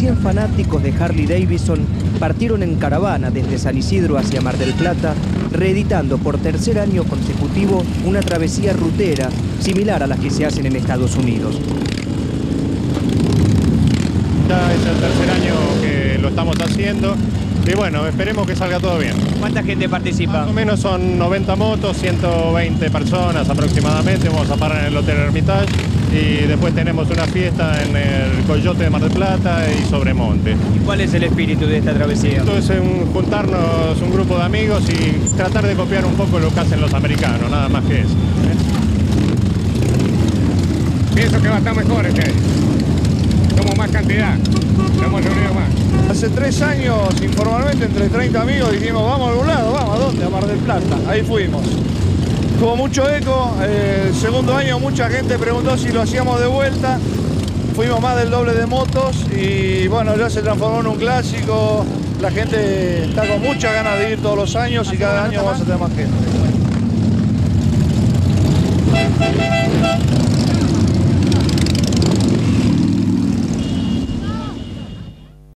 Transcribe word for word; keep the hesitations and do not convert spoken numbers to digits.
cien fanáticos de Harley Davidson partieron en caravana desde San Isidro hacia Mar del Plata, reeditando por tercer año consecutivo una travesía rutera similar a las que se hacen en Estados Unidos. Ya es el tercer año que lo estamos haciendo y bueno, esperemos que salga todo bien. ¿Cuánta gente participa? Más o menos son noventa motos, ciento veinte personas aproximadamente. Vamos a parar en el Hotel Hermitage y después tenemos una fiesta en el Coyote de Mar del Plata y Sobremonte. ¿Y cuál es el espíritu de esta travesía? Esto es un, juntarnos un grupo de amigos y tratar de copiar un poco lo que hacen los americanos, nada más que eso. ¿Eh? Pienso que va a estar mejor este año. Somos más cantidad, lo hemos reunido más. Hace tres años, informalmente, entre treinta amigos dijimos, vamos a algún lado, vamos, ¿a dónde? A Mar del Plata. Ahí fuimos. Tuvo mucho eco, eh, el segundo año mucha gente preguntó si lo hacíamos de vuelta, fuimos más del doble de motos y bueno, ya se transformó en un clásico, la gente está con muchas ganas de ir todos los años y cada año vamos a tener más gente.